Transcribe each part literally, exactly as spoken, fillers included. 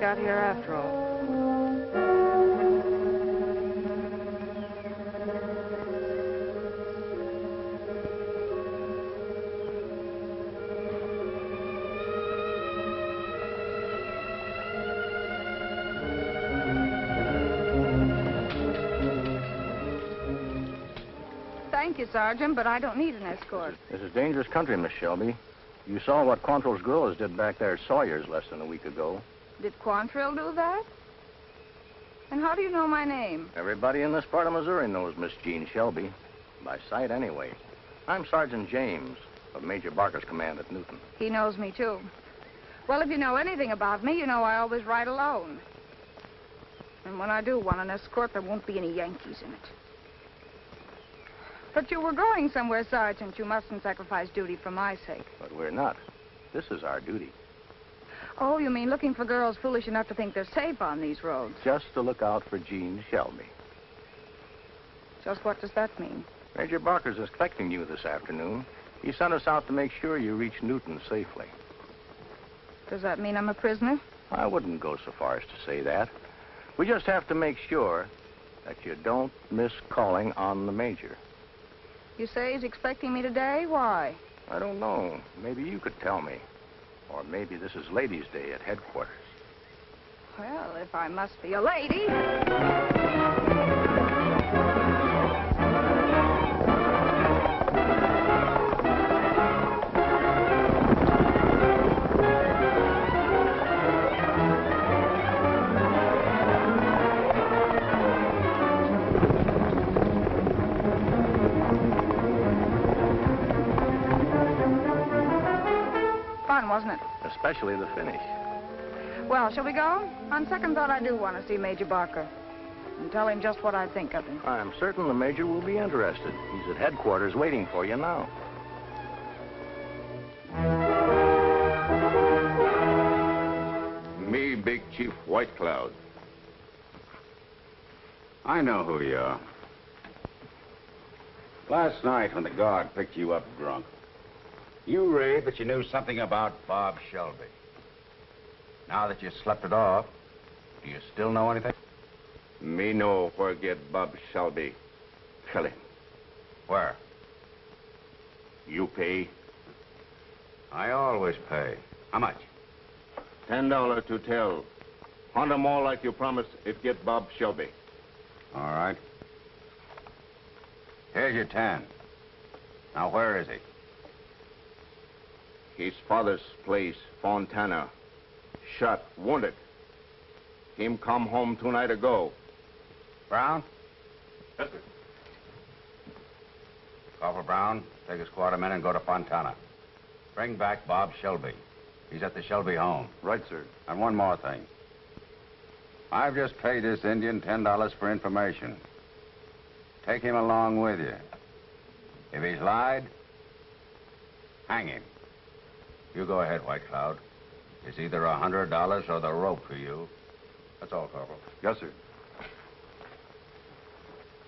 Got here after all. Thank you, Sergeant, but I don't need an escort. This is dangerous country, Miss Shelby. You saw what Quantrill's guerrillas did back there at Sawyer's less than a week ago. Did Quantrill do that? And how do you know my name? Everybody in this part of Missouri knows Miss Jean Shelby. By sight, anyway. I'm Sergeant James of Major Barker's command at Newton. He knows me, too. Well, if you know anything about me, you know I always ride alone. And when I do want an escort, there won't be any Yankees in it. But you were going somewhere, Sergeant. You mustn't sacrifice duty for my sake. But we're not. This is our duty. Oh, you mean looking for girls foolish enough to think they're safe on these roads? Just to look out for Gene Shelby. Just what does that mean? Major Barker's expecting you this afternoon. He sent us out to make sure you reach Newton safely. Does that mean I'm a prisoner? I wouldn't go so far as to say that. We just have to make sure that you don't miss calling on the Major. You say he's expecting me today? Why? I don't know. Maybe you could tell me. Or maybe this is Ladies' Day at headquarters. Well, if I must be a lady... Wasn't it? Especially the finish. Well, shall we go? On second thought, I do want to see Major Barker and tell him just what I think of him. I'm certain the Major will be interested. He's at headquarters waiting for you now. Me, Big Chief White Cloud. I know who you are. Last night when the guard picked you up drunk, you read that you knew something about Bob Shelby. Now that you slept it off, do you still know anything? Me know where get Bob Shelby. Kill him. Where? You pay. I always pay. How much? Ten dollars to tell. Hunt them all like you promised if get Bob Shelby. All right. Here's your ten. Now where is he? His father's place, Fontana. Shot, wounded. Him come home two night ago. Brown? Yes, sir. Call for Brown, take a squad of men and go to Fontana. Bring back Bob Shelby. He's at the Shelby home. Right, sir. And one more thing. I've just paid this Indian ten dollars for information. Take him along with you. If he's lied, hang him. You go ahead, White Cloud. It's either a hundred dollars or the rope for you. That's all, Corporal. Yes, sir.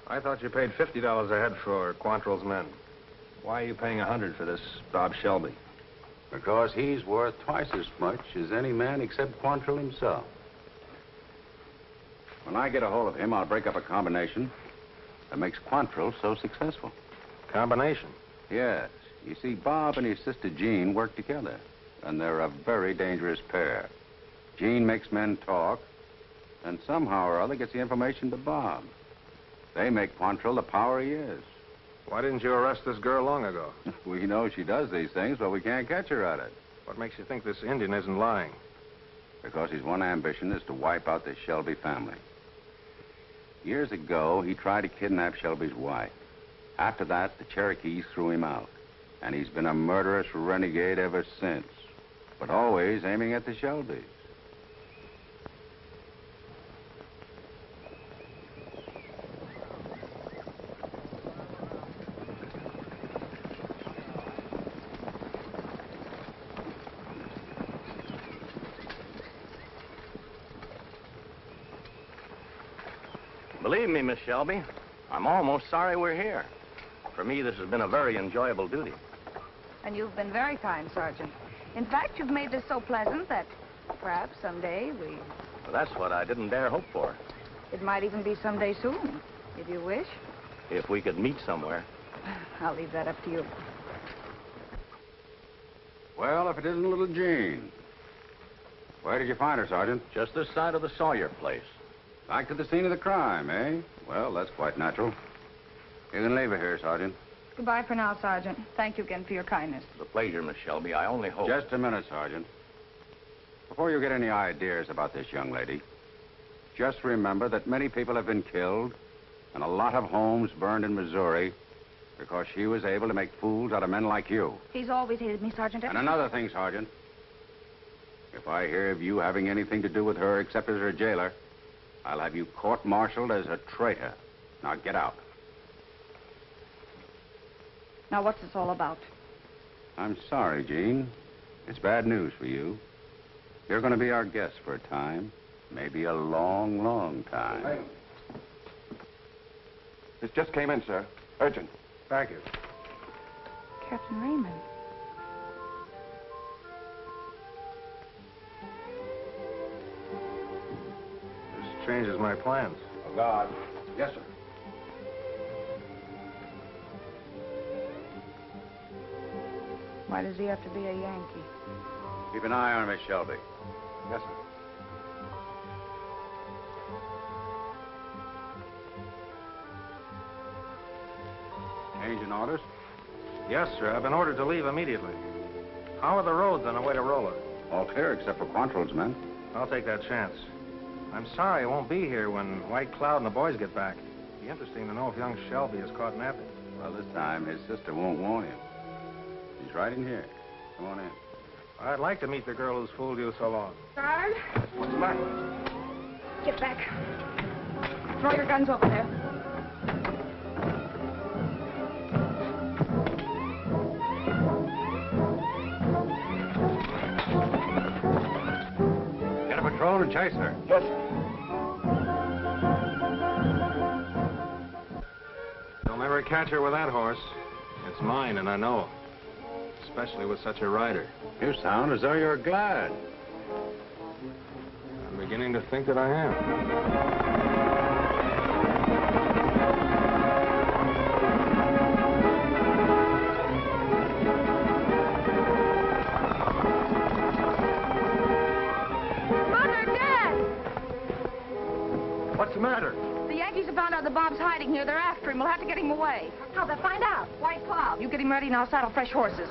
I thought you paid fifty dollars a head for Quantrill's men. Why are you paying a hundred for this Bob Shelby? Because he's worth twice as much as any man except Quantrill himself. When I get a hold of him, I'll break up a combination that makes Quantrill so successful. Combination? Yes. You see, Bob and his sister Gene work together, and they're a very dangerous pair. Gene makes men talk, and somehow or other gets the information to Bob. They make Pontrell the power he is. Why didn't you arrest this girl long ago? We know she does these things, but we can't catch her at it. What makes you think this Indian isn't lying? Because his one ambition is to wipe out the Shelby family. Years ago, he tried to kidnap Shelby's wife. After that, the Cherokees threw him out. And he's been a murderous renegade ever since, but always aiming at the Shelbys. Believe me, Miss Shelby, I'm almost sorry we're here. For me, this has been a very enjoyable duty. And you've been very kind, Sergeant. In fact, you've made this so pleasant that perhaps someday we... Well, that's what I didn't dare hope for. It might even be someday soon, if you wish. If we could meet somewhere. I'll leave that up to you. Well, if it isn't little Jean. Where did you find her, Sergeant? Just this side of the Sawyer place. Back to the scene of the crime, eh? Well, that's quite natural. You can leave her here, Sergeant. Goodbye for now, Sergeant. Thank you again for your kindness. It's a pleasure, Miss Shelby. I only hope... Just a minute, Sergeant. Before you get any ideas about this young lady, just remember that many people have been killed and a lot of homes burned in Missouri because she was able to make fools out of men like you. He's always hated me, Sergeant. And another thing, Sergeant. If I hear of you having anything to do with her except as her jailer, I'll have you court-martialed as a traitor. Now get out. Now, what's this all about? I'm sorry, Gene. It's bad news for you. You're going to be our guest for a time. Maybe a long, long time. Hey. This just came in, sir. Urgent. Thank you. Captain Raymond. This changes my plans. Oh, God. Yes, sir. Why does he have to be a Yankee? Keep an eye on him, Miss Shelby. Yes, sir. Change in orders? Yes, sir. I've been ordered to leave immediately. How are the roads on the way to Rolla? All clear except for Quantrill's men. I'll take that chance. I'm sorry I won't be here when White Cloud and the boys get back. It'd be interesting to know if young Shelby is caught napping. Well, this time his sister won't warn him. He's right in here. Come on in. I'd like to meet the girl who's fooled you so long. Guard! What's the matter? Get back. Throw your guns over there. Get a patrol and chase her. Yes, sir. They'll never catch her with that horse. It's mine, and I know. Especially with such a rider. You sound as though you're glad. I'm beginning to think that I am. Mother, Dad! What's the matter? The Yankees have found out that Bob's hiding here. They're after him. We'll have to get him away. How they'll find out? White Cloud. You get him ready and I'll saddle fresh horses.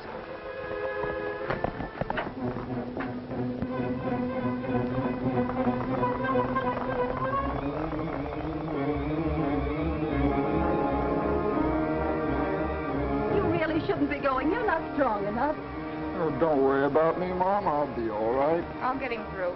You're not strong enough. Oh, don't worry about me, Mom. I'll be all right. I'll get him through.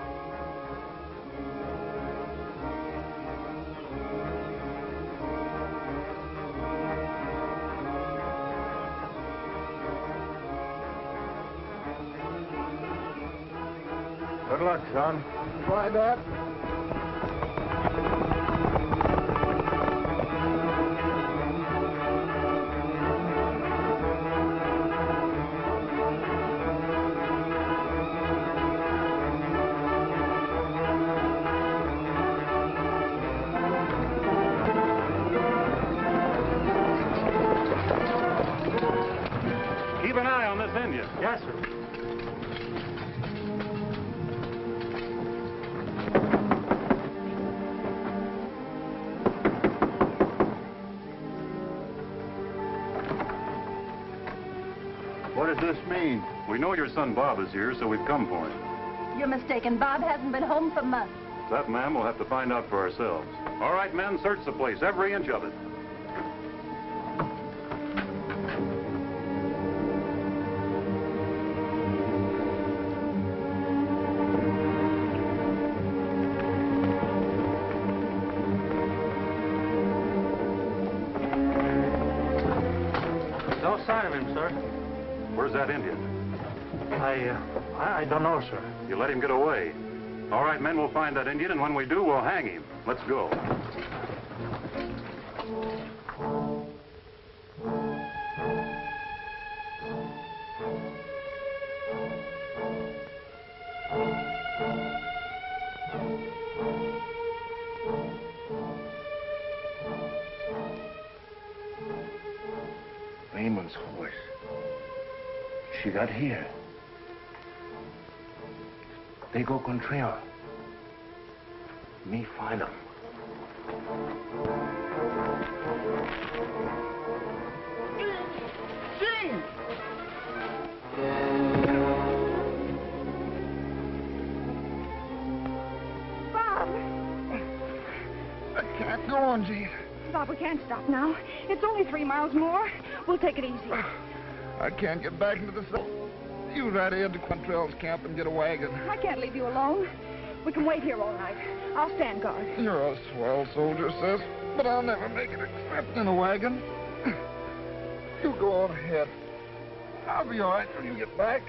Good luck, son. Try that. this mean? We know your son Bob is here, so we've come for him. You're mistaken. Bob hasn't been home for months. That, ma'am, we'll have to find out for ourselves. All right, men, search the place, every inch of it. I don't know, sir. You let him get away. All right, men, we'll find that Indian, and when we do, we'll hang him. Let's go. Raymond's horse. She got here. They go Contreras. Me find them. Gene! Bob! I can't go on, Gene. Bob, we can't stop now. It's only three miles more. We'll take it easy. I can't get back into the cell. You ride ahead to Quantrell's camp and get a wagon. I can't leave you alone. We can wait here all night. I'll stand guard. You're a swell soldier, sis, but I'll never make it except in a wagon. You go on ahead. I'll be all right when you get back.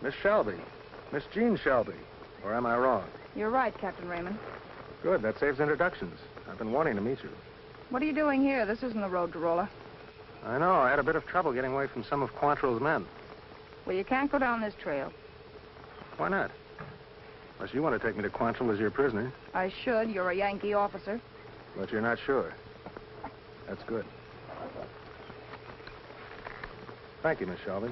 Miss Shelby. Miss Jean Shelby. Or am I wrong? You're right, Captain Raymond. Good. That saves introductions. I've been wanting to meet you. What are you doing here? This isn't the road to Rolla. I know. I had a bit of trouble getting away from some of Quantrill's men. Well, you can't go down this trail. Why not? Unless you want to take me to Quantrill as your prisoner. I should. You're a Yankee officer. But you're not sure. That's good. Thank you, Miss Shelby.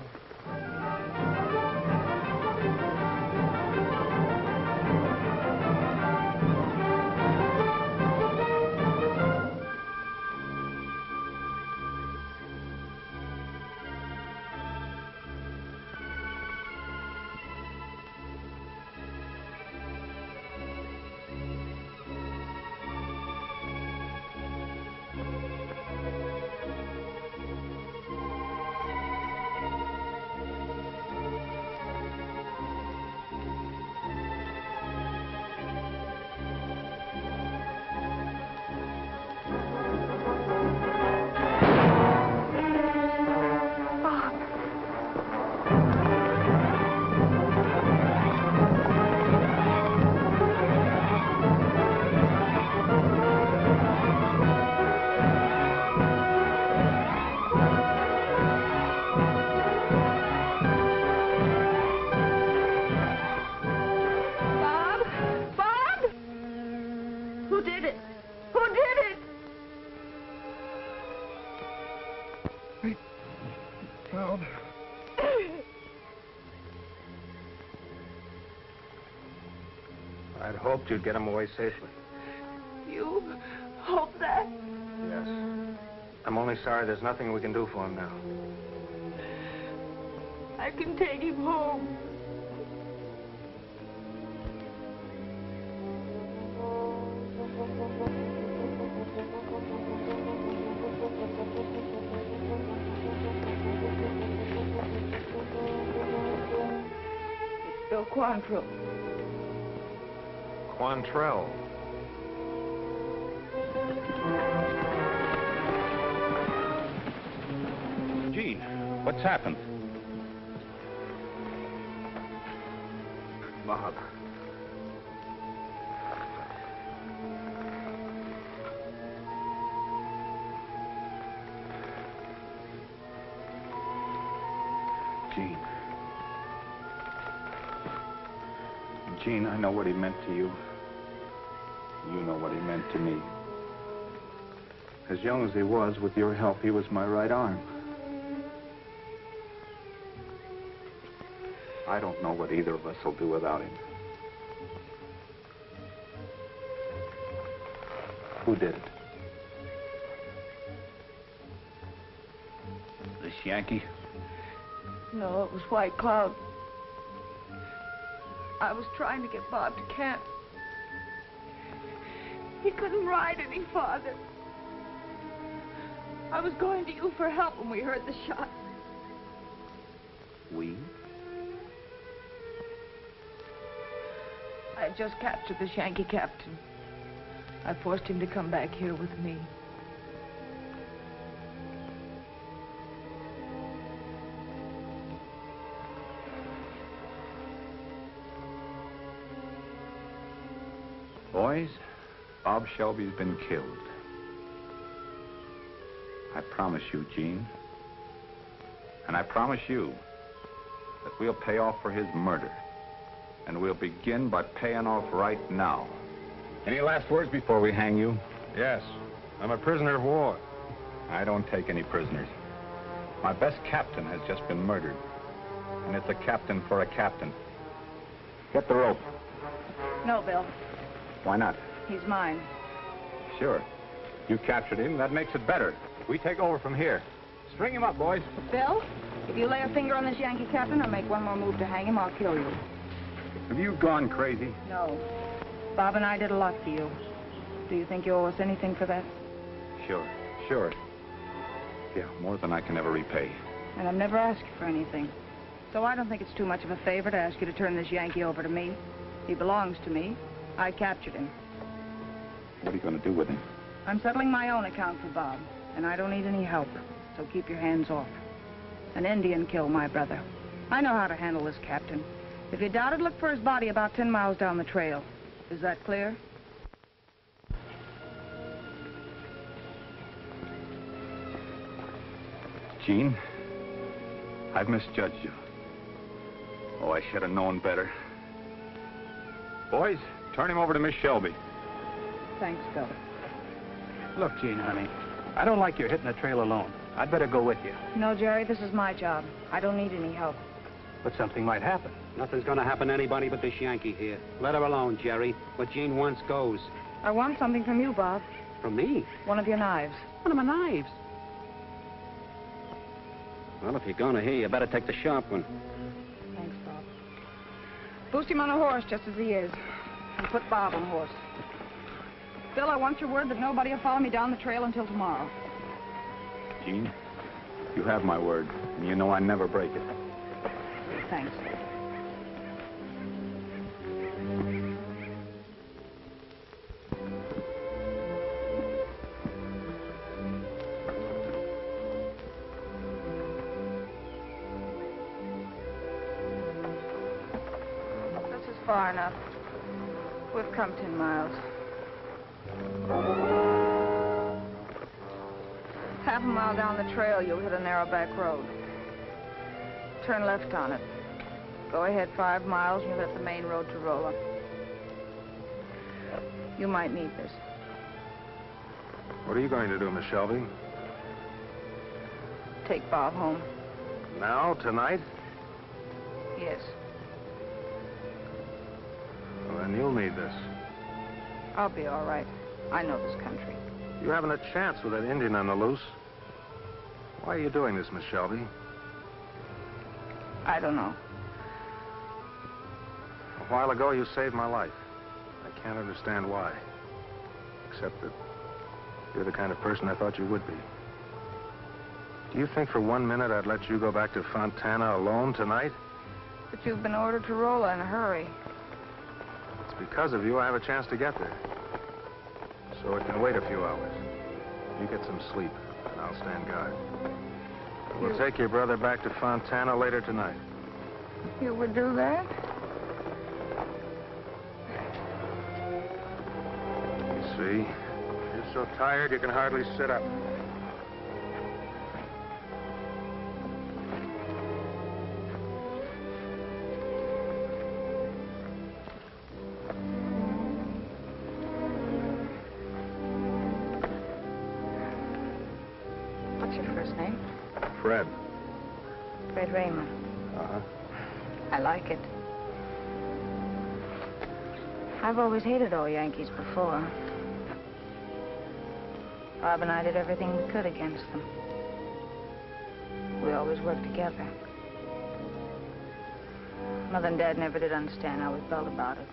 Hoped you'd get him away safely. You hope that? Yes. I'm only sorry there's nothing we can do for him now. I can take him home. It's Bill Quantrill. Pontrell. What's happened? Bob. Gene. Gene, I know what he meant to you. You know what he meant to me. As young as he was, with your help, he was my right arm. I don't know what either of us will do without him. Who did it? This Yankee? No, it was White Cloud. I was trying to get Bob to camp. He couldn't ride any farther. I was going to you for help when we heard the shot. We? I had just captured the Yankee captain. I forced him to come back here with me. Boys, Bob Shelby's been killed. I promise you, Gene, and I promise you that we'll pay off for his murder. And we'll begin by paying off right now. Any last words before we hang you? Yes. I'm a prisoner of war. I don't take any prisoners. My best captain has just been murdered. And it's a captain for a captain. Get the rope. No, Bill. Why not? He's mine. Sure. You captured him. That makes it better. We take over from here. String him up, boys. Bill, if you lay a finger on this Yankee captain or make one more move to hang him, I'll kill you. Have you gone crazy? No. Bob and I did a lot for you. Do you think you owe us anything for that? Sure, sure. Yeah, more than I can ever repay. And I've never asked you for anything. So I don't think it's too much of a favor to ask you to turn this Yankee over to me. He belongs to me. I captured him. What are you going to do with him? I'm settling my own account for Bob, and I don't need any help. So keep your hands off. An Indian killed my brother. I know how to handle this captain. If you doubt it, look for his body about ten miles down the trail. Is that clear? Gene, I've misjudged you. Oh, I should have known better. Boys, turn him over to Miss Shelby. Thanks, Bill. Look, Gene, honey, I don't like you hitting the trail alone. I'd better go with you. No, Jerry, this is my job. I don't need any help. But something might happen. Nothing's going to happen to anybody but this Yankee here. Let her alone, Jerry. What Gene wants goes. I want something from you, Bob. From me? One of your knives. One of my knives? Well, if you're going to here, you better take the sharp one. Thanks, Bob. Boost him on a horse just as he is. And put Bob on a horse. Bill, I want your word that nobody will follow me down the trail until tomorrow. Gene, you have my word. And you know I never break it. Thanks. This is far enough. We've come ten miles. Half a mile down the trail, you'll hit a narrow back road. Turn left on it. Go ahead five miles and you'll hit the main road to Rolla. You might need this. What are you going to do, Miss Shelby? Take Bob home. Now, tonight? Yes. Well, then you'll need this. I'll be all right. I know this country. You haven't a chance with that Indian on the loose. Why are you doing this, Miss Shelby? I don't know. A while ago, you saved my life. I can't understand why. Except that you're the kind of person I thought you would be. Do you think for one minute I'd let you go back to Fontana alone tonight? But you've been ordered to Rolla in a hurry. It's because of you I have a chance to get there. So it can wait a few hours. You get some sleep, and I'll stand guard. We'll you... take your brother back to Fontana later tonight. You would do that? You see, you're so tired you can hardly sit up. Fred. Fred Raymond. Uh-huh. I like it. I've always hated all Yankees before. Bob and I did everything we could against them. We always worked together. Mother and Dad never did understand how we felt about it.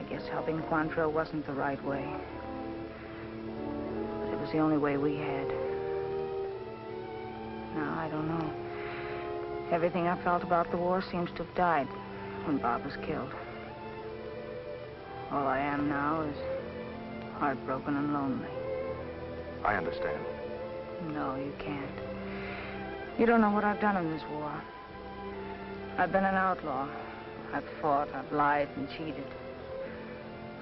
I guess helping Quantrill wasn't the right way. But it was the only way we had. Now, I don't know. Everything I felt about the war seems to have died when Bob was killed. All I am now is heartbroken and lonely. I understand. No, you can't. You don't know what I've done in this war. I've been an outlaw. I've fought, I've lied and cheated.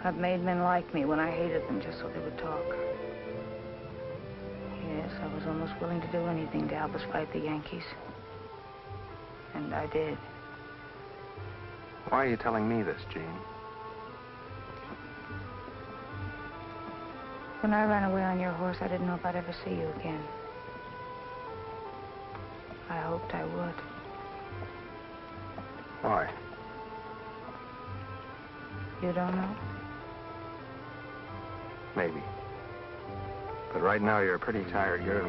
I've made men like me when I hated them just so they would talk. Yes, I was almost willing to do anything to help us fight the Yankees. And I did. Why are you telling me this, Gene? When I ran away on your horse, I didn't know if I'd ever see you again. I hoped I would. Why? You don't know? Maybe. But right now, you're a pretty tired girl.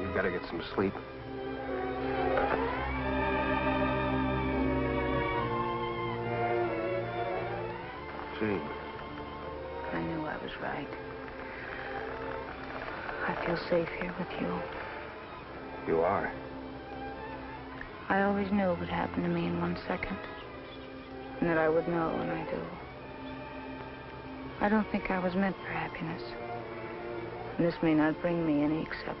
You've got to get some sleep. Gee. I knew I was right. I feel safe here with you. You are. I always knew it would happen to me in one second. And that I would know, and I do. I don't think I was meant for happiness. And this may not bring me any except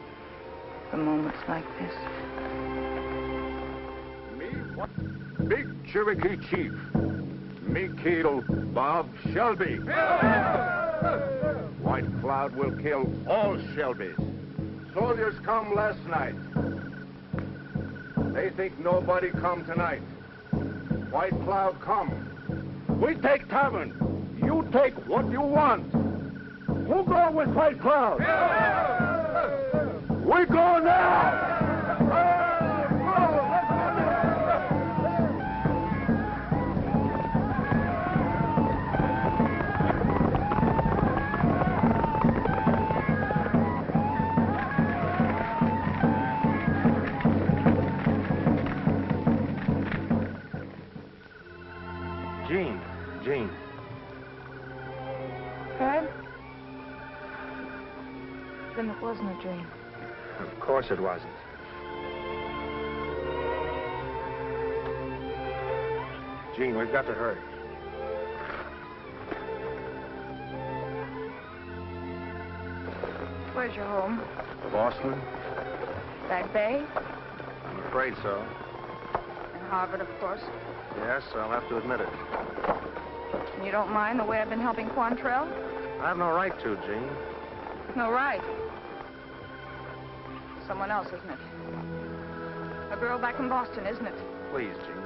for moments like this. Me what? Big Cherokee Chief. Me kill Bob Shelby. White Cloud will kill all Shelbys. Soldiers come last night. They think nobody come tonight. White Cloud come. We take tavern. You take what you want. Who go with White Cloud? Yeah. We go now! Gene, Gene. Then it wasn't a dream. Of course it wasn't. Gene, we've got to hurry. Where's your home? Boston. Back Bay? I'm afraid so. And Harvard, of course. Yes, I'll have to admit it. And you don't mind the way I've been helping Quantrell? I have no right to, Gene. No right. Someone else, isn't it? A girl back in Boston, isn't it? Please, Gene.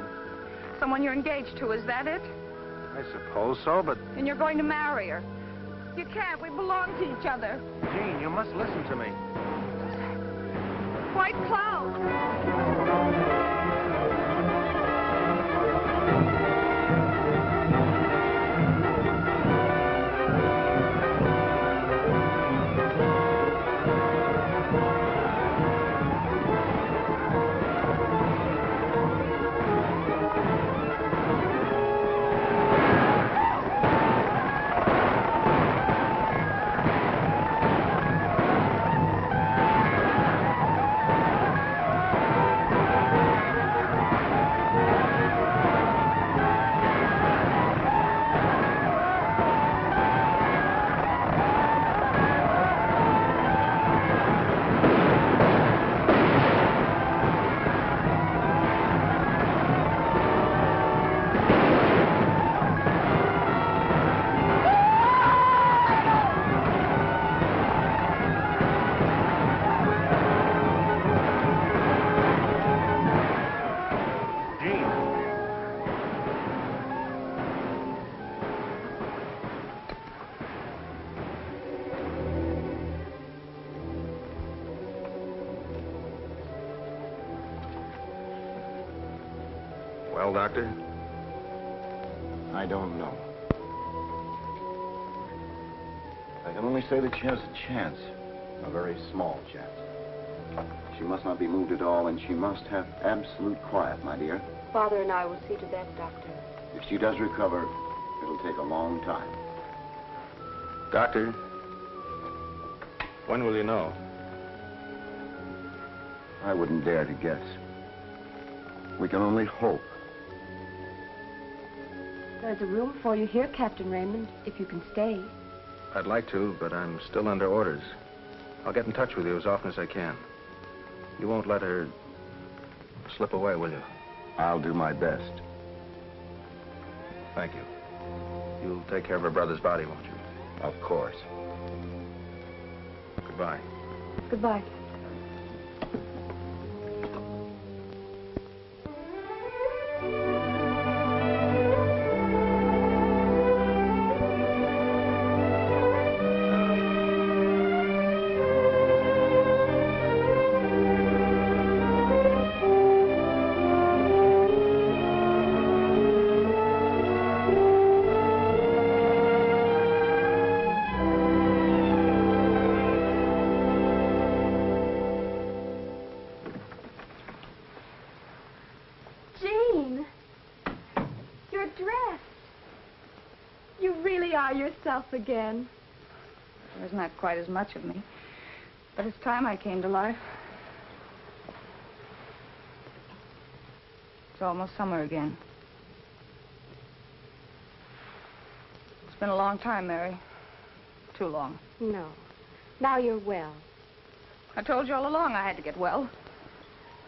Someone you're engaged to, is that it? I suppose so, but... And you're going to marry her. You can't. We belong to each other. Gene, you must listen to me. White Cloud! Well, Doctor? I don't know. I can only say that she has a chance, a very small chance. She must not be moved at all, and she must have absolute quiet, my dear. Father and I will see to that, Doctor. If she does recover, it'll take a long time. Doctor, when will you know? I wouldn't dare to guess. We can only hope. There's a room for you here, Captain Raymond, if you can stay. I'd like to, but I'm still under orders. I'll get in touch with you as often as I can. You won't let her slip away, will you? I'll do my best. Thank you. You'll take care of her brother's body, won't you? Of course. Goodbye. Goodbye. Again. There's not quite as much of me, but it's time I came to life. It's almost summer again. It's been a long time, Mary. Too long. No. Now you're well. I told you all along I had to get well.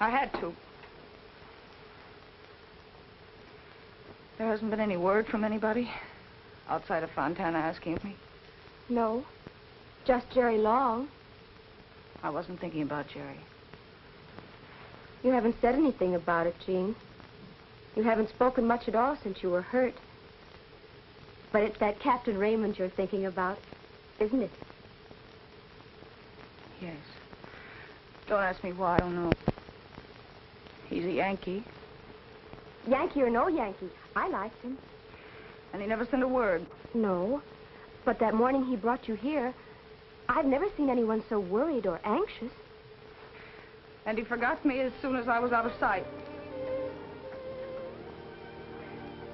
I had to. There hasn't been any word from anybody? Outside of Fontana asking me? No, just Jerry Long. I wasn't thinking about Jerry. You haven't said anything about it, Gene. You haven't spoken much at all since you were hurt. But it's that Captain Raymond you're thinking about, isn't it? Yes. Don't ask me why, I don't know. He's a Yankee. Yankee or no Yankee, I liked him. And he never sent a word? No, but that morning he brought you here, I've never seen anyone so worried or anxious. And he forgot me as soon as I was out of sight.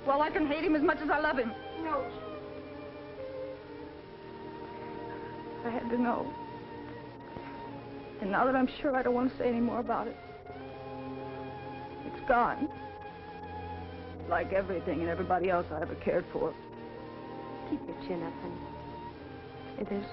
Well, I can hate him as much as I love him. No. I had to know. And now that I'm sure, I don't want to say any more about it. It's gone. Like everything and everybody else I ever cared for. Keep your chin up, honey. It is.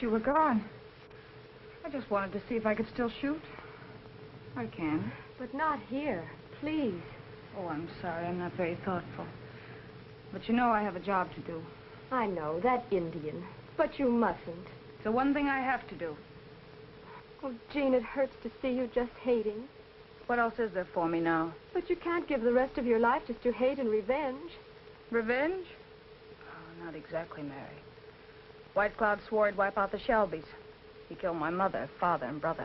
You were gone. I just wanted to see if I could still shoot. I can. But not here, please. Oh, I'm sorry. I'm not very thoughtful. But you know I have a job to do. I know, that Indian. But you mustn't. It's the one thing I have to do. Oh, Gene, it hurts to see you just hating. What else is there for me now? But you can't give the rest of your life just to hate and revenge. Revenge? Oh, not exactly, Mary. White Cloud swore he'd wipe out the Shelbys. He killed my mother, father, and brother,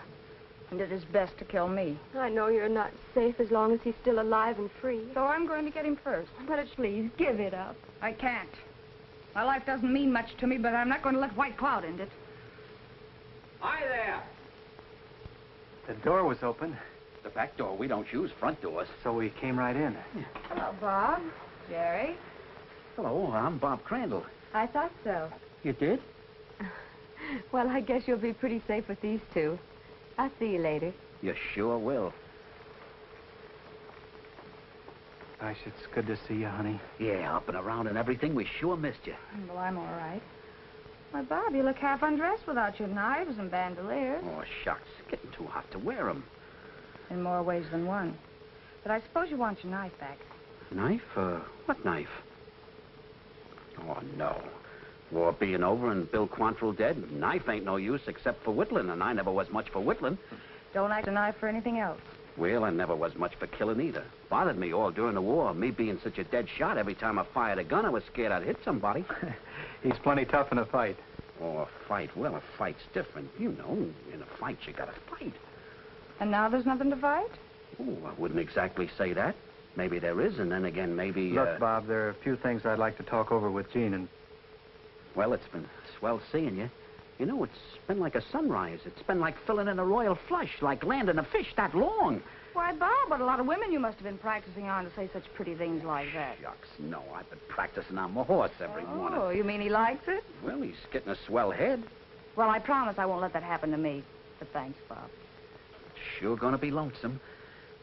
and did his best to kill me. I know you're not safe as long as he's still alive and free. So I'm going to get him first. But please, give it up. I can't. My life doesn't mean much to me, but I'm not going to let White Cloud end it. Hi there! The door was open. The back door. We don't use front doors. So we came right in. Hello, Bob. Jerry. Hello, I'm Bob Crandall. I thought so. You did? Well, I guess you'll be pretty safe with these two. I'll see you later. You sure will. Gosh, it's good to see you, honey. Yeah, up and around and everything. We sure missed you. Well, I'm all right. Why, Bob, you look half undressed without your knives and bandoliers. Oh, shucks. It's getting too hot to wear them. In more ways than one. But I suppose you want your knife back. Knife? Uh, what knife? Oh, no. War being over and Bill Quantrill dead, knife ain't no use except for whittling, and I never was much for whittling. Don't act a knife for anything else. Well, I never was much for killing either. Bothered me all during the war, me being such a dead shot. Every time I fired a gun, I was scared I'd hit somebody. He's plenty tough in a fight. Oh, a fight. Well, a fight's different. You know, in a fight, you gotta fight. And now there's nothing to fight? Oh, I wouldn't exactly say that. Maybe there is, and then again, maybe... Look, uh... Bob, there are a few things I'd like to talk over with Gene and... Well, it's been swell seeing you. You know, it's been like a sunrise. It's been like filling in a royal flush, like landing a fish that long. Why, Bob, what a lot of women you must have been practicing on to say such pretty things like that. Shucks, no, I've been practicing on my horse every oh, morning. Oh, you mean he likes it? Well, he's getting a swell head. Well, I promise I won't let that happen to me. But thanks, Bob. Sure gonna be lonesome.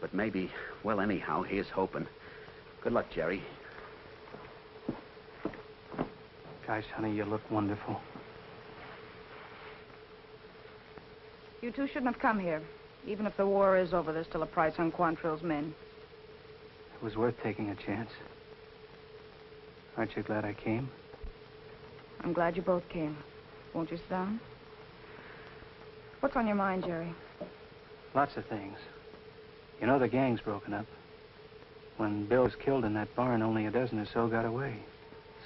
But maybe, well, anyhow, here's hoping. Good luck, Jerry. Gosh, honey, you look wonderful. You two shouldn't have come here. Even if the war is over, there's still a price on Quantrill's men. It was worth taking a chance. Aren't you glad I came? I'm glad you both came. Won't you sit down? What's on your mind, Jerry? Lots of things. You know, the gang's broken up. When Bill was killed in that barn, only a dozen or so got away.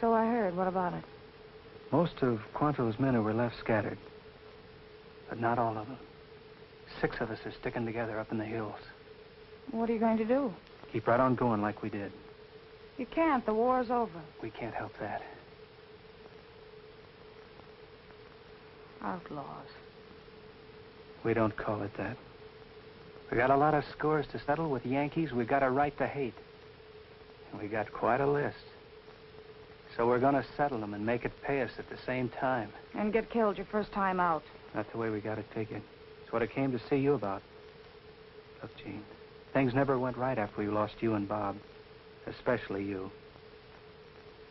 So I heard. What about it? Most of Quantrill's men who were left scattered. But not all of them. Six of us are sticking together up in the hills. What are you going to do? Keep right on going like we did. You can't. The war's over. We can't help that. Outlaws. We don't call it that. We got a lot of scores to settle with Yankees. We got a right to hate. And we got quite a list. So we're gonna settle them and make it pay us at the same time. And get killed your first time out. That's the way we got it figured. It's what I came to see you about. Look, Gene, things never went right after we lost you and Bob. Especially you.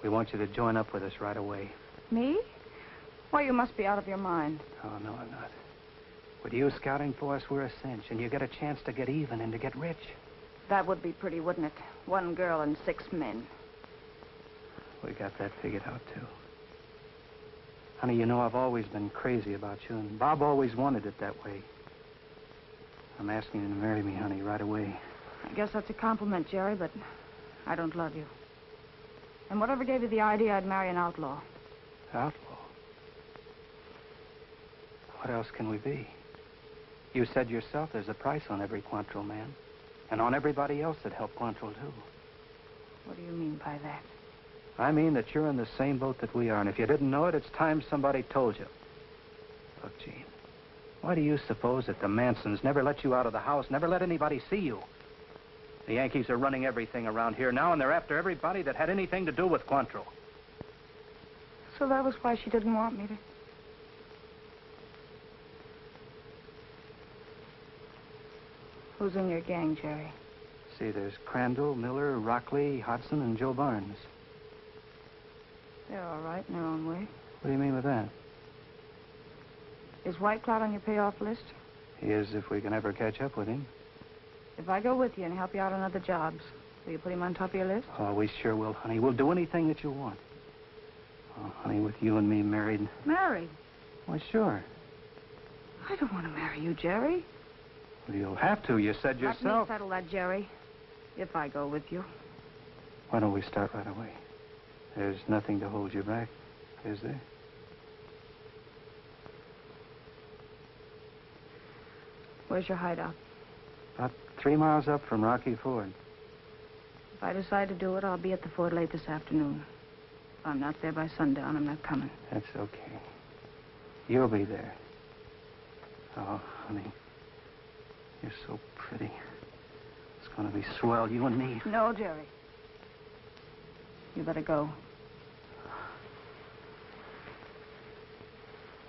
We want you to join up with us right away. Me? Why, you must be out of your mind. Oh, no, I'm not. With you scouting for us, we're a cinch, and you get a chance to get even and to get rich. That would be pretty, wouldn't it? One girl and six men. We got that figured out, too. Honey, you know, I've always been crazy about you, and Bob always wanted it that way. I'm asking you to marry me, honey, right away. I guess that's a compliment, Jerry, but I don't love you. And whatever gave you the idea I'd marry an outlaw? Outlaw? What else can we be? You said yourself there's a price on every Quantrill man, and on everybody else that helped Quantrill, too. What do you mean by that? I mean that you're in the same boat that we are, and if you didn't know it, it's time somebody told you. Look, Gene, why do you suppose that the Mansons never let you out of the house, never let anybody see you? The Yankees are running everything around here now, and they're after everybody that had anything to do with Quantrill. So that was why she didn't want me to... Who's in your gang, Jerry? See, there's Crandall, Miller, Rockley, Hodson, and Joe Barnes. They're all right in their own way. What do you mean with that? Is White Cloud on your payoff list? He is, if we can ever catch up with him. If I go with you and help you out on other jobs, will you put him on top of your list? Oh, we sure will, honey. We'll do anything that you want. Oh, honey, with you and me married... Married? Why, sure. I don't want to marry you, Jerry. Well, you'll have to. You said yourself... Let me settle that, Jerry, if I go with you. Why don't we start right away? There's nothing to hold you back, is there? Where's your hideout? About three miles up from Rocky Ford. If I decide to do it, I'll be at the fort late this afternoon. If I'm not there by sundown, I'm not coming. That's okay. You'll be there. Oh, honey, you're so pretty. It's gonna be swell, you and me. No, Jerry. You better go.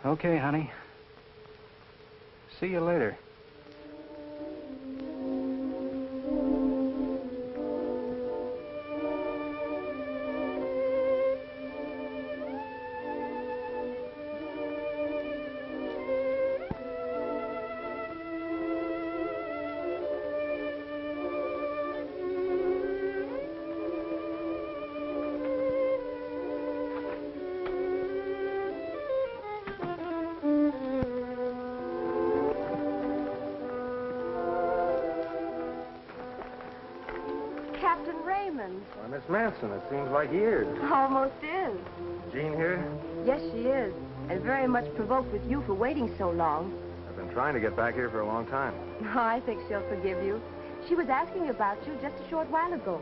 Okay, honey. See you later. Captain Raymond. Why, Miss Manson, it seems like he is. Almost is. Gene here? Yes, she is. And very much provoked with you for waiting so long. I've been trying to get back here for a long time. I think she'll forgive you. She was asking about you just a short while ago.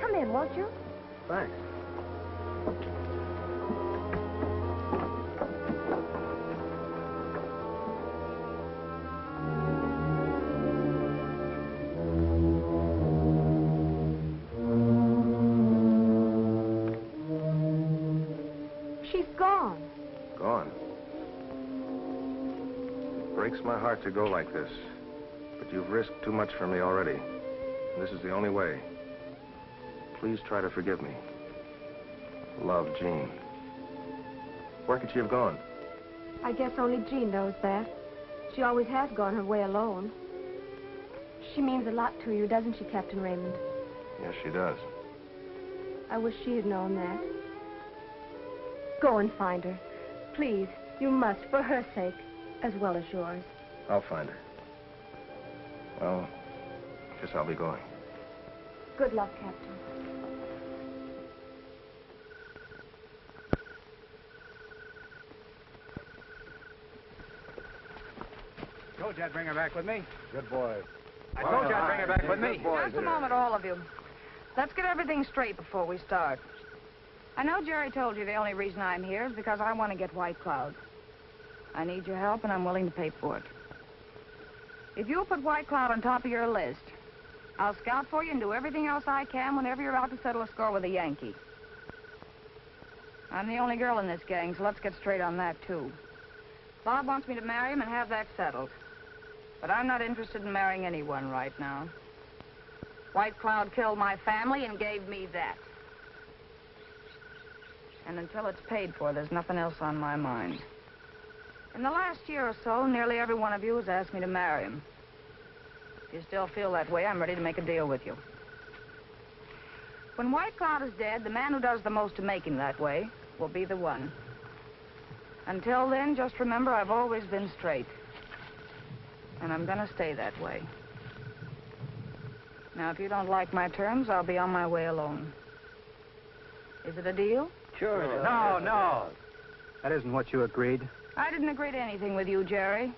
Come in, won't you? Thanks. My heart to go like this, but you've risked too much for me already. And this is the only way. Please try to forgive me. Love, Gene. Where could she have gone? I guess only Gene knows that. She always has gone her way alone. She means a lot to you, doesn't she, Captain Raymond? Yes, she does. I wish she had known that. Go and find her. Please, you must, for her sake. As well as yours. I'll find her. Well, I guess I'll be going. Good luck, Captain. Told you I'd bring her back with me. Good boy. I told you I'd bring her back with me. Just a moment, all of you. Let's get everything straight before we start. I know Jerry told you the only reason I'm here is because I want to get White Cloud. I need your help, and I'm willing to pay for it. If you'll put White Cloud on top of your list, I'll scout for you and do everything else I can whenever you're out to settle a score with a Yankee. I'm the only girl in this gang, so let's get straight on that, too. Bob wants me to marry him and have that settled. But I'm not interested in marrying anyone right now. White Cloud killed my family and gave me that. And until it's paid for, there's nothing else on my mind. In the last year or so, nearly every one of you has asked me to marry him. If you still feel that way, I'm ready to make a deal with you. When White Cloud is dead, the man who does the most to make him that way will be the one. Until then, just remember, I've always been straight. And I'm gonna stay that way. Now, if you don't like my terms, I'll be on my way alone. Is it a deal? Sure. No, no. That isn't what you agreed. I didn't agree to anything with you, Jerry.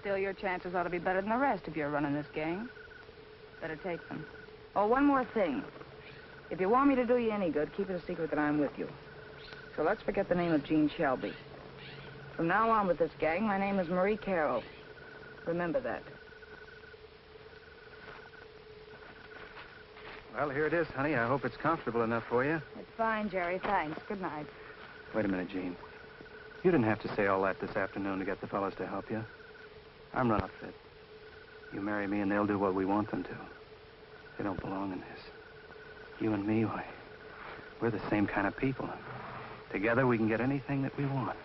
Still, your chances ought to be better than the rest if you're running this gang. Better take them. Oh, one more thing. If you want me to do you any good, keep it a secret that I'm with you. So let's forget the name of Gene Shelby. From now on with this gang, my name is Marie Carroll. Remember that. Well, here it is, honey. I hope it's comfortable enough for you. It's fine, Jerry. Thanks. Good night. Wait a minute, Gene. You didn't have to say all that this afternoon to get the fellows to help you. I'm run outfit. You marry me and they'll do what we want them to. They don't belong in this. You and me, why, we're the same kind of people. Together we can get anything that we want.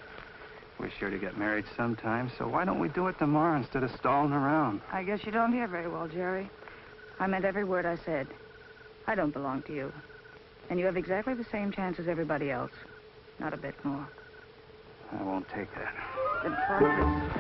We're sure to get married sometime, so why don't we do it tomorrow instead of stalling around? I guess you don't hear very well, Jerry. I meant every word I said. I don't belong to you. And you have exactly the same chance as everybody else. Not a bit more. I won't take that. Then try this.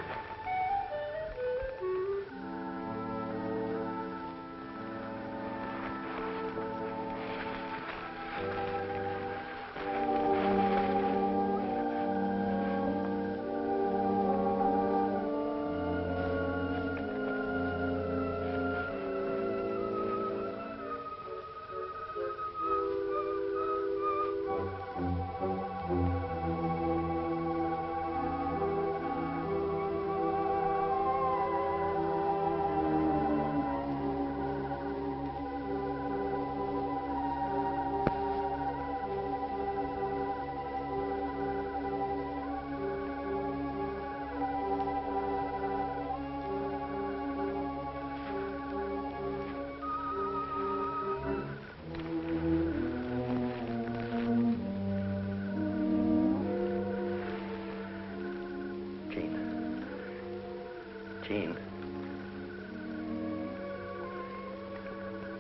Gene.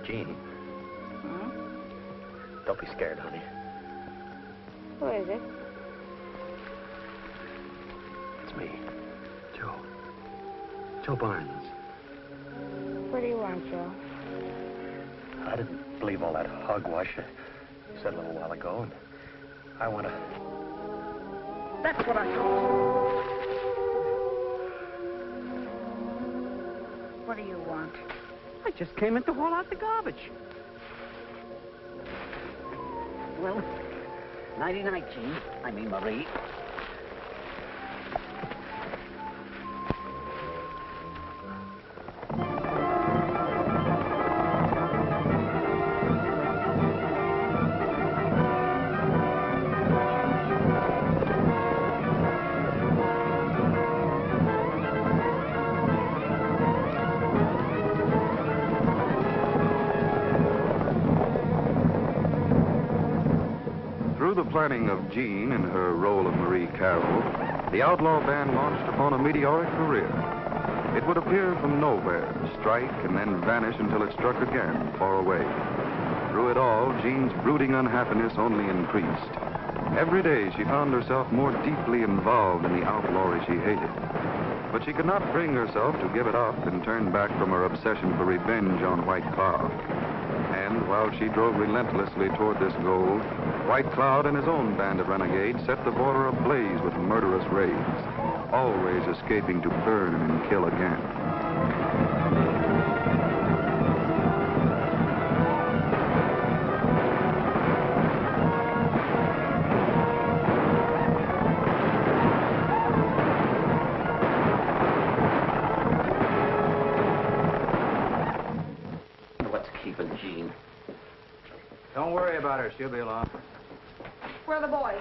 Gene. Huh? Don't be scared, honey. Who is it? It's me, Joe. Joe Barnes. What do you want, Joe? I didn't believe all that hogwash you said a little while ago, and I want to... That's what I thought. What do you want? I just came in to haul out the garbage. Well, nighty-night, Gene. I mean, Marie. Planning of Gene in her role of Marie Carroll, the outlaw band launched upon a meteoric career. It would appear from nowhere, strike, and then vanish until it struck again, far away. Through it all, Gene's brooding unhappiness only increased. Every day she found herself more deeply involved in the outlawry she hated. But she could not bring herself to give it up and turn back from her obsession for revenge on White Cloud. And while she drove relentlessly toward this goal, White Cloud and his own band of renegades set the border ablaze with murderous raids, always escaping to burn and kill again. What's keeping Gene? Don't worry about her. She'll be along. Where are the boys?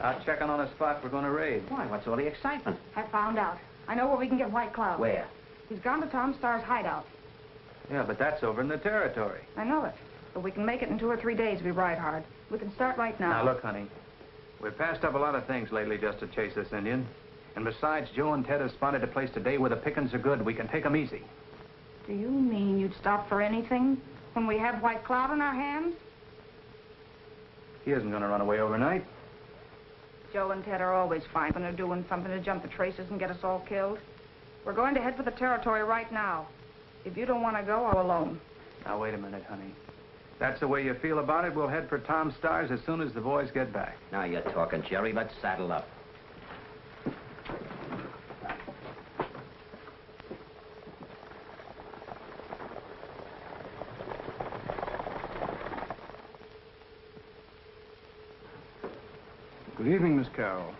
Out checking on a spot we're going to raid. Why, what's all the excitement? I found out. I know where we can get White Cloud. Where? He's gone to Tom Starr's hideout. Yeah, but that's over in the territory. I know it. But we can make it in two or three days if we ride hard. We can start right now. Now, look, honey. We've passed up a lot of things lately just to chase this Indian. And besides, Joe and Ted have spotted a place today where the pickings are good. We can take them easy. Do you mean you'd stop for anything when we have White Cloud in our hands? He isn't going to run away overnight. Joe and Ted are always fine when they're doing something to jump the traces and get us all killed. We're going to head for the territory right now. If you don't want to go, I'll go alone. Now, wait a minute, honey. That's the way you feel about it. We'll head for Tom Starr's as soon as the boys get back. Now you're talking, Jerry. Let's saddle up. Good evening, Miss Carroll.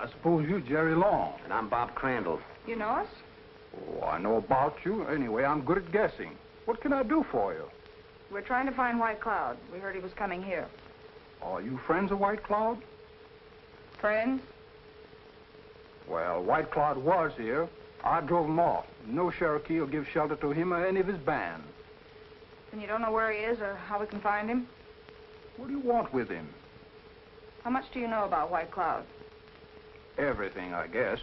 I suppose you're Jerry Long. And I'm Bob Crandall. You know us? Oh, I know about you. Anyway, I'm good at guessing. What can I do for you? We're trying to find White Cloud. We heard he was coming here. Are you friends of White Cloud? Friends? Well, White Cloud was here. I drove him off. No Cherokee will give shelter to him or any of his band. Then you don't know where he is or how we can find him? What do you want with him? How much do you know about White Cloud? Everything, I guess.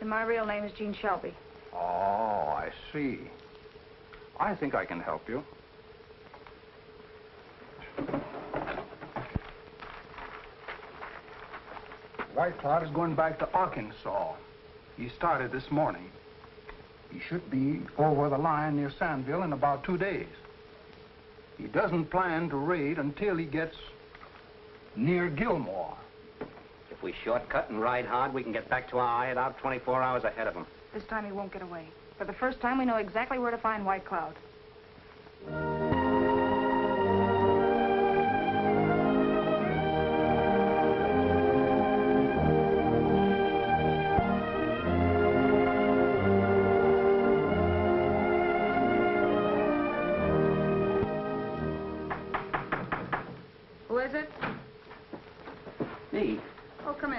Then my real name is Gene Shelby. Oh, I see. I think I can help you. White Cloud is going back to Arkansas. He started this morning. He should be over the line near Sandville in about two days. He doesn't plan to raid until he gets near Gilmore. If we shortcut and ride hard, we can get back to our hideout twenty-four hours ahead of him. This time he won't get away. For the first time, we know exactly where to find White Cloud.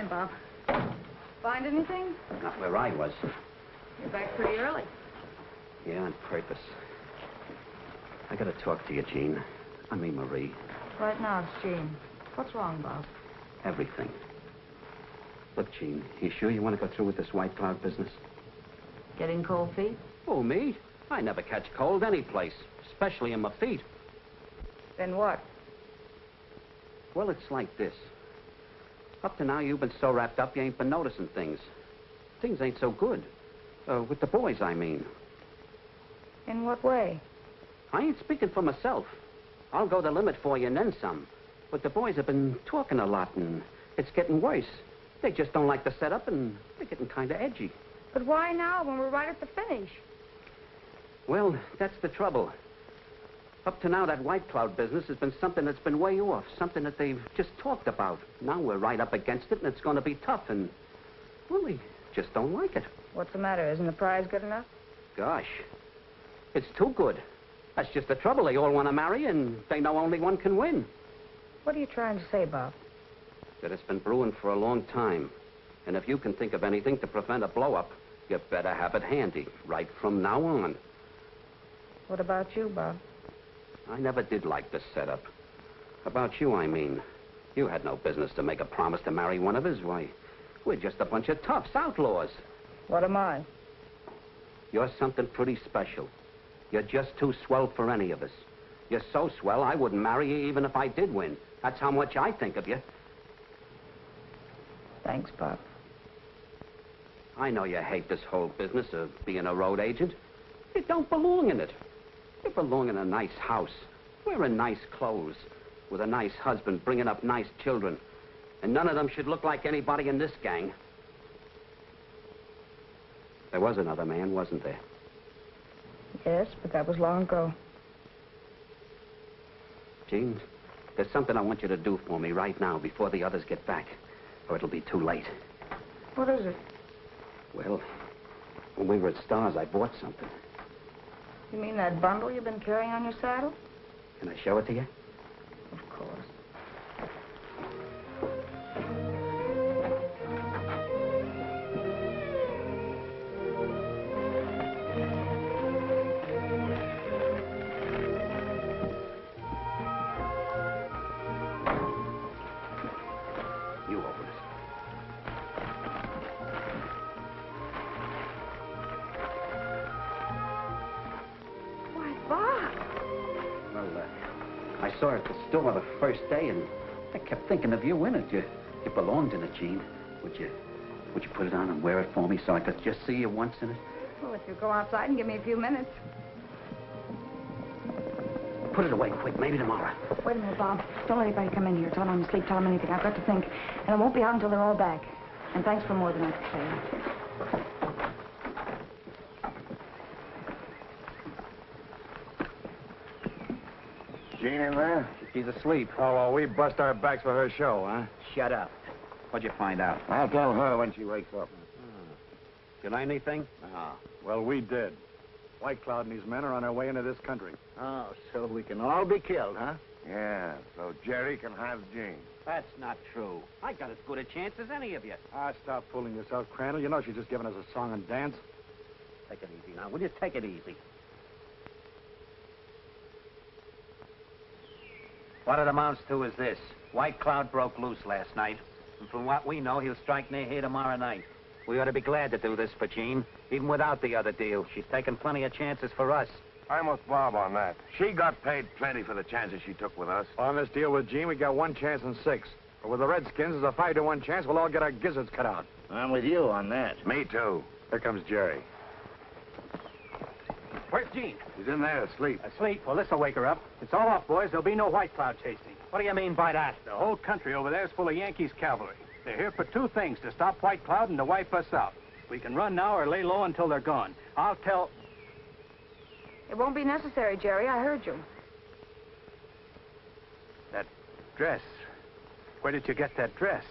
Bob. Find anything? Not where I was. You're back pretty early. Yeah, on purpose. I gotta talk to you, Gene. I mean, Marie. Right now, it's Gene. What's wrong, Bob? Everything. Look, Gene, you sure you want to go through with this White Cloud business? Getting cold feet? Oh, me? I never catch cold any place, especially in my feet. Then what? Well, it's like this. Up to now, you've been so wrapped up, you ain't been noticing things. Things ain't so good. Uh, with the boys, I mean. In what way? I ain't speaking for myself. I'll go the limit for you and then some. But the boys have been talking a lot, and it's getting worse. They just don't like the setup, and they're getting kind of edgy. But why now, when we're right at the finish? Well, that's the trouble. Up to now, that White Cloud business has been something that's been way off, something that they've just talked about. Now we're right up against it, and it's going to be tough, and, well, they just don't like it. What's the matter? Isn't the prize good enough? Gosh, it's too good. That's just the trouble. They all want to marry, and they know only one can win. What are you trying to say, Bob? That it's been brewing for a long time. And if you can think of anything to prevent a blow-up, you better have it handy right from now on. What about you, Bob? I never did like this setup. About you, I mean. You had no business to make a promise to marry one of us. Why, we're just a bunch of toughs, outlaws. What am I? You're something pretty special. You're just too swell for any of us. You're so swell, I wouldn't marry you even if I did win. That's how much I think of you. Thanks, Bob. I know you hate this whole business of being a road agent. You don't belong in it. You belong in a nice house, wearing nice clothes, with a nice husband, bringing up nice children. And none of them should look like anybody in this gang. There was another man, wasn't there? Yes, but that was long ago. Gene, there's something I want you to do for me right now before the others get back. Or it'll be too late. What is it? Well, when we were at Starr's, I bought something. You mean that bundle you've been carrying on your saddle? Can I show it to you? Of course. Store the first day, and I kept thinking of you in it. You, you belonged in it, Gene. Would you, would you put it on and wear it for me so I could just see you once in it? Well, if you go outside and give me a few minutes. Put it away quick, maybe tomorrow. Wait a minute, Bob. Don't let anybody come in here. Tell them I'm asleep. Tell them anything. I've got to think. And I won't be out until they're all back. And thanks for more than I could say. Gene in there? She's asleep. Oh, well, we bust our backs for her show, huh? Shut up. What'd you find out? I'll tell her when she wakes up. Hmm. You know anything? No. Well, we did. White Cloud and his men are on their way into this country. Oh, so we can all be killed, huh? Yeah, so Jerry can have Gene. That's not true. I got as good a chance as any of you. Ah, stop fooling yourself, Crandall. You know she's just giving us a song and dance. Take it easy now, will you? Take it easy. What it amounts to is this. White Cloud broke loose last night. And from what we know, he'll strike near here tomorrow night. We ought to be glad to do this for Gene, even without the other deal. She's taken plenty of chances for us. I'm with Bob on that. She got paid plenty for the chances she took with us. On this deal with Gene, we got one chance in six. But with the Redskins, there's a five to one chance we'll all get our gizzards cut out. I'm with you on that. Me too. Here comes Jerry. Where's Gene? He's in there asleep. Asleep? Well, this'll wake her up. It's all off, boys. There'll be no White Cloud chasing. What do you mean by that? The whole country over there is full of Yankees cavalry. They're here for two things, to stop White Cloud and to wipe us out. We can run now or lay low until they're gone. I'll tell... It won't be necessary, Jerry. I heard you. That dress. Where did you get that dress?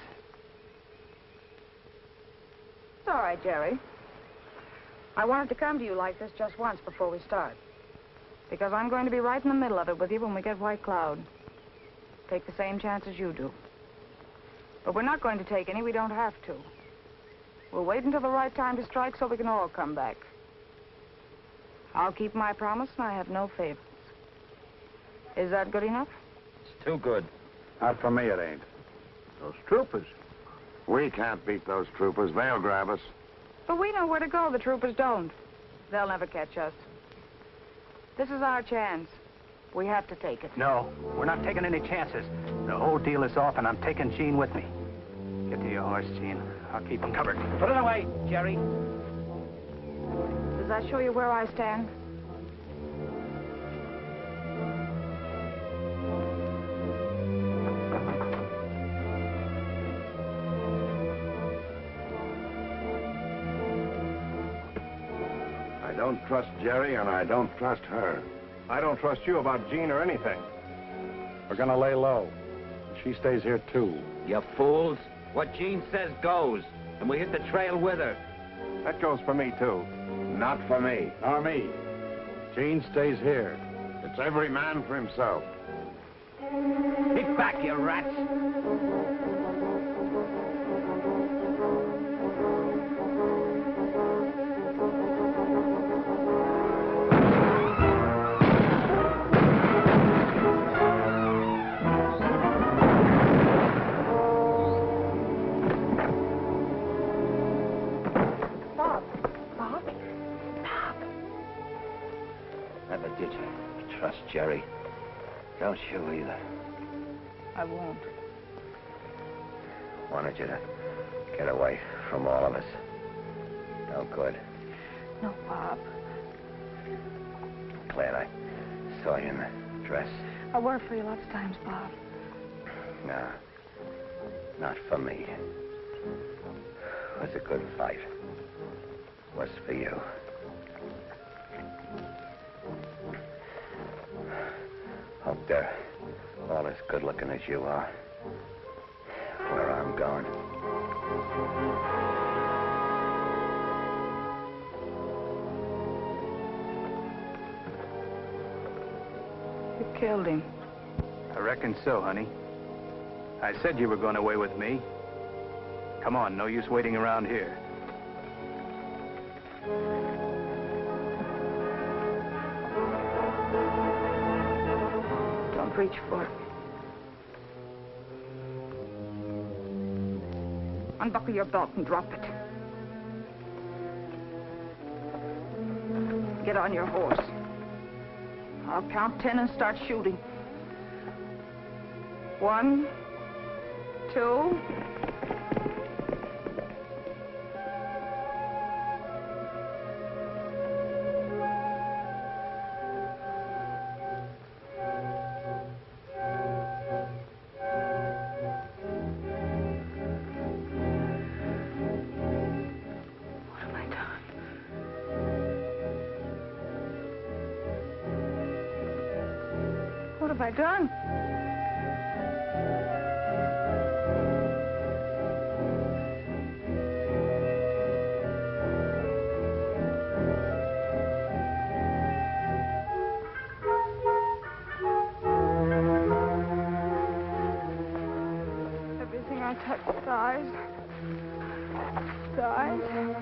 It's all right, Jerry. I wanted to come to you like this just once before we start. Because I'm going to be right in the middle of it with you when we get White Cloud. Take the same chance as you do. But we're not going to take any we don't have to. We'll wait until the right time to strike so we can all come back. I'll keep my promise and I have no favorites. Is that good enough? It's too good. Not for me it ain't. Those troopers. We can't beat those troopers. They'll grab us. But we know where to go. The troopers don't. They'll never catch us. This is our chance. We have to take it. No, we're not taking any chances. The whole deal is off, and I'm taking Gene with me. Get to your horse, Gene. I'll keep him covered. Put it away, Jerry. Does that show you where I stand? don't trust Jerry, and I don't trust her. I don't trust you about Gene or anything. We're gonna lay low. She stays here, too. You fools. What Gene says goes, and we hit the trail with her. That goes for me, too. Not for me. Nor me. Gene stays here. It's every man for himself. Get back, you rats! Jerry, don't you either. I won't. Wanted you to get away from all of us. No good. No, Bob. I'm glad I saw you in the dress. I work for you lots of times, Bob. No, not for me. It was a good fight. It was for you. Hope they're all as good looking as you are, where I'm going. You killed him. I reckon so, honey. I said you were going away with me. Come on, no use waiting around here. Reach for it. Unbuckle your belt and drop it. Get on your horse. I'll count ten and start shooting. One, two. What have I done? Everything I touch dies. Dies.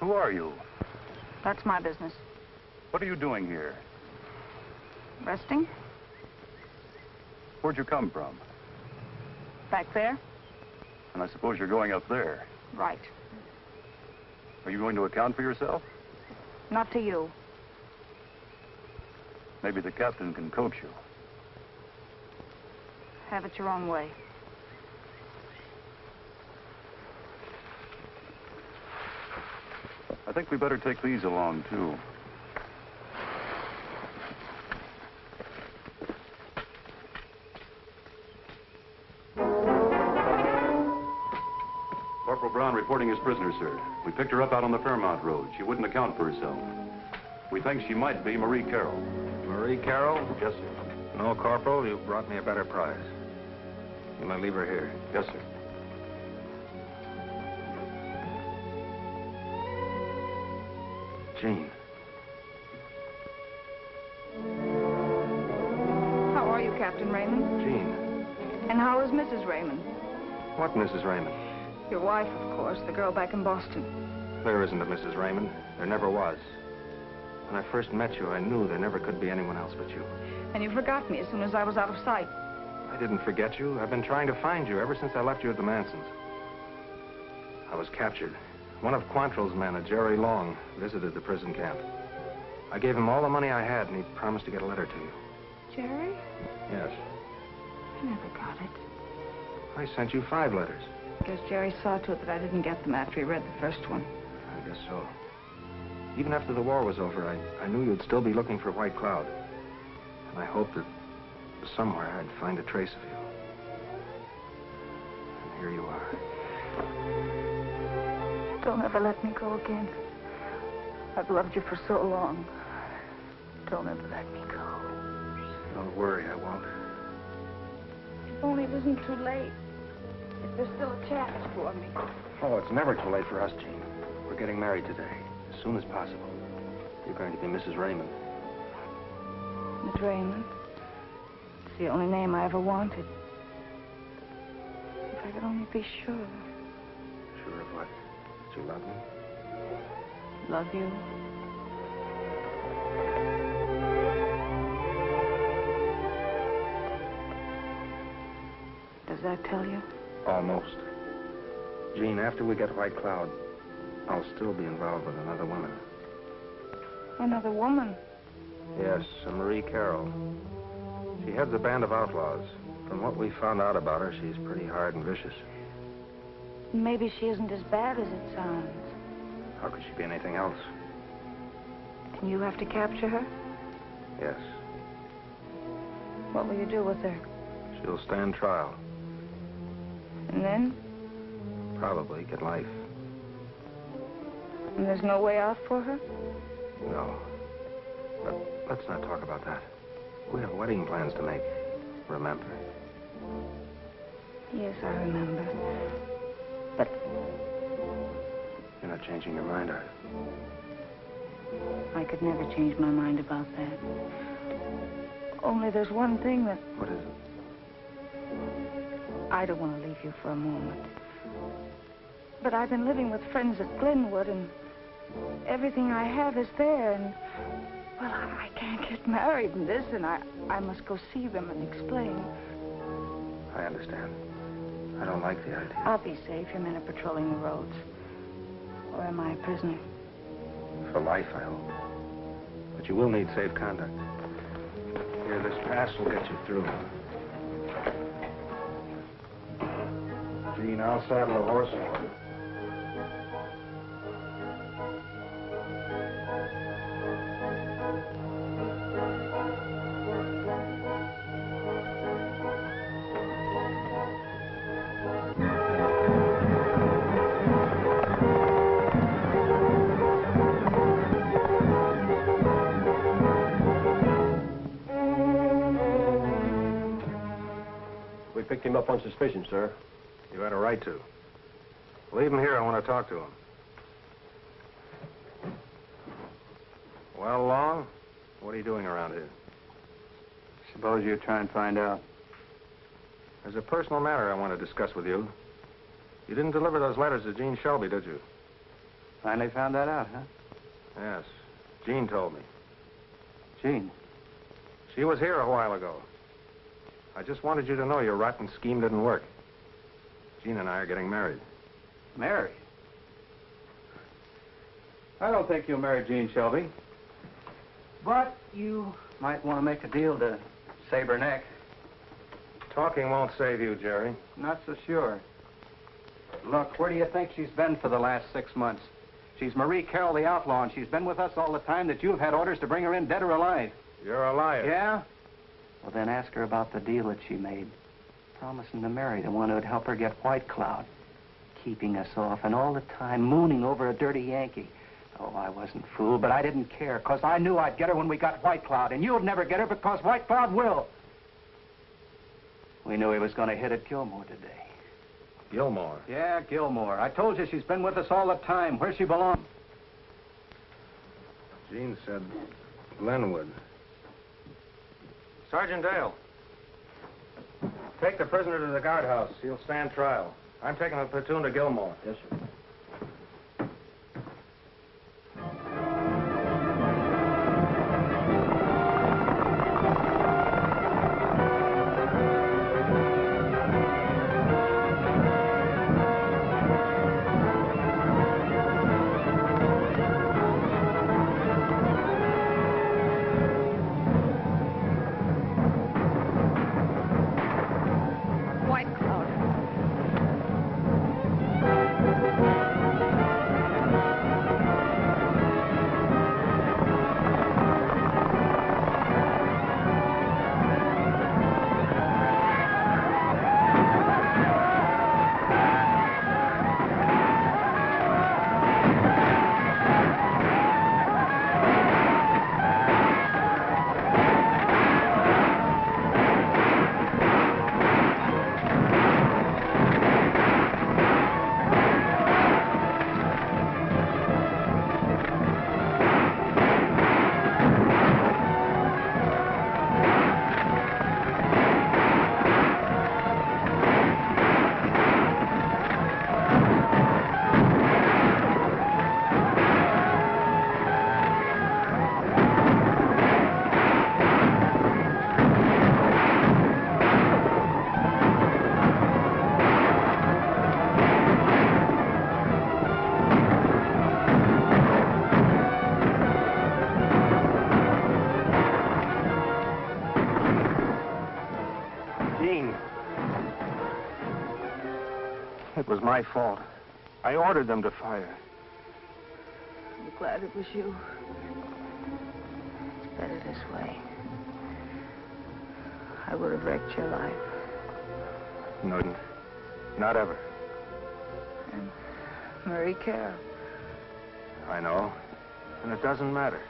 Who are you? That's my business. What are you doing here? Resting. Where'd you come from? Back there. And I suppose you're going up there. Right. Are you going to account for yourself? Not to you. Maybe the captain can coach you. Have it your own way. I think we better take these along, too. Corporal Brown reporting his prisoner, sir. We picked her up out on the Fairmount Road. She wouldn't account for herself. We think she might be Marie Carroll. Marie Carroll? Yes, sir. No, Corporal, you brought me a better prize. You may leave her here. Yes, sir. Gene. How are you, Captain Raymond? Gene. And how is Missus Raymond? What Missus Raymond? Your wife, of course, the girl back in Boston. There isn't a Missus Raymond. There never was. When I first met you, I knew there never could be anyone else but you. And you forgot me as soon as I was out of sight. I didn't forget you. I've been trying to find you ever since I left you at the Mansons. I was captured. One of Quantrill's men, a Jerry Long, visited the prison camp. I gave him all the money I had, and he promised to get a letter to you. Jerry? Yes. I never got it. I sent you five letters. I guess Jerry saw to it that I didn't get them after he read the first one. I guess so. Even after the war was over, I, I knew you'd still be looking for White Cloud. And I hoped that somewhere I'd find a trace of you. And here you are. Don't ever let me go again. I've loved you for so long. Don't ever let me go. Don't worry, I won't. If only it isn't too late. If there's still a chance for me. Oh, it's never too late for us, Gene. We're getting married today, as soon as possible. You're going to be Missus Raymond. Miss Raymond? It's the only name I ever wanted. If I could only be sure. Sure of what? You love me? Love you. Does that tell you? Almost. Gene, after we get White Cloud, I'll still be involved with another woman. Another woman? Yes, a Marie Carroll. She heads a band of outlaws. From what we found out about her, she's pretty hard and vicious. Maybe she isn't as bad as it sounds. How could she be anything else? And you have to capture her? Yes. What will you do with her? She'll stand trial. And then? Probably get life. And there's no way out for her? No. But let's not talk about that. We have wedding plans to make. Remember? Yes, I remember. But you're not changing your mind, are you? I could never change my mind about that. Only there's one thing that... What is it? I don't want to leave you for a moment. But I've been living with friends at Glenwood, and everything I have is there, and... Well, I can't get married in this, and I, I must go see them and explain. I understand. I don't like the idea. I'll be safe. Your men are patrolling the roads. Or am I a prisoner? For life, I hope. But you will need safe conduct. Here, this pass will get you through. Gene, I'll saddle a horse for you. Picked him up on suspicion, sir. You had a right to. Leave him here. I want to talk to him. Well, Long, what are you doing around here? Suppose you try and find out. There's a personal matter I want to discuss with you. You didn't deliver those letters to Gene Shelby, did you? Finally found that out, huh? Yes. Gene told me. Gene? She was here a while ago. I just wanted you to know your rotten scheme didn't work. Gene and I are getting married. Married? I don't think you'll marry Gene Shelby. But you might want to make a deal to save her neck. Talking won't save you, Jerry. Not so sure. Look, where do you think she's been for the last six months? She's Marie Carroll the outlaw, and she's been with us all the time that you've had orders to bring her in dead or alive. You're a liar. Yeah? Well, then ask her about the deal that she made, promising to marry the one who'd help her get White Cloud. keeping us off, and all the time mooning over a dirty Yankee. Oh, I wasn't fooled, but I didn't care, because I knew I'd get her when we got White Cloud, and you'll never get her because White Cloud will. We knew he was going to hit at Gilmore today. Gilmore? Yeah, Gilmore. I told you she's been with us all the time, where she belongs. Gene said Glenwood. Sergeant Dale, take the prisoner to the guardhouse. He'll stand trial. I'm taking the platoon to Gilmore. Yes, sir. My fault. I ordered them to fire. I'm glad it was you. It's better this way. I would have wrecked your life. Newton, not ever. And Marie Carroll. I know, and it doesn't matter.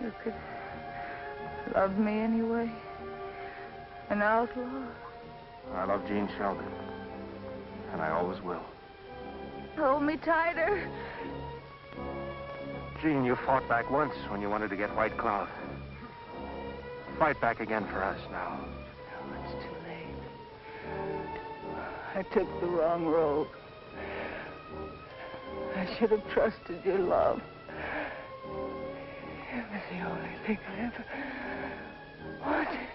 You could love me anyway. An outlaw. I love Gene Shelby. And I always will. Hold me tighter. Gene, you fought back once when you wanted to get White Cloud. Fight back again for us now. No, it's too late. I took the wrong road. I should have trusted your love. It was the only thing I ever wanted.